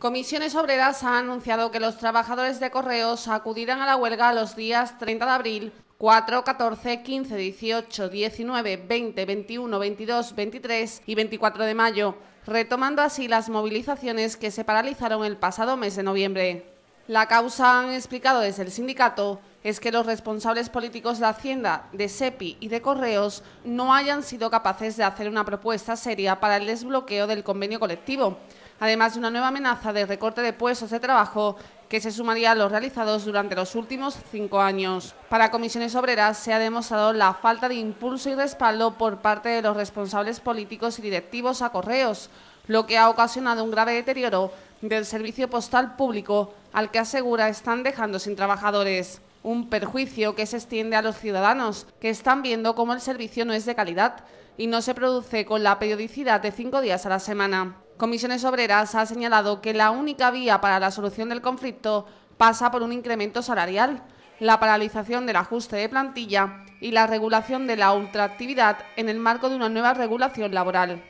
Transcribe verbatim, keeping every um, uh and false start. Comisiones Obreras ha anunciado que los trabajadores de Correos acudirán a la huelga los días treinta de abril, cuatro, catorce, quince, dieciocho, diecinueve, veinte, veintiuno, veintidós, veintitrés y veinticuatro de mayo, retomando así las movilizaciones que se paralizaron el pasado mes de noviembre. La causa, han explicado desde el sindicato, es que los responsables políticos de Hacienda, de SEPI y de Correos no hayan sido capaces de hacer una propuesta seria para el desbloqueo del convenio colectivo, además de una nueva amenaza de recorte de puestos de trabajo que se sumaría a los realizados durante los últimos cinco años. Para Comisiones Obreras se ha demostrado la falta de impulso y respaldo por parte de los responsables políticos y directivos a Correos, lo que ha ocasionado un grave deterioro del servicio postal público al que asegura están dejando sin trabajadores. Un perjuicio que se extiende a los ciudadanos, que están viendo cómo el servicio no es de calidad y no se produce con la periodicidad de cinco días a la semana. Comisiones Obreras ha señalado que la única vía para la solución del conflicto pasa por un incremento salarial, la paralización del ajuste de plantilla y la regulación de la ultraactividad en el marco de una nueva regulación laboral.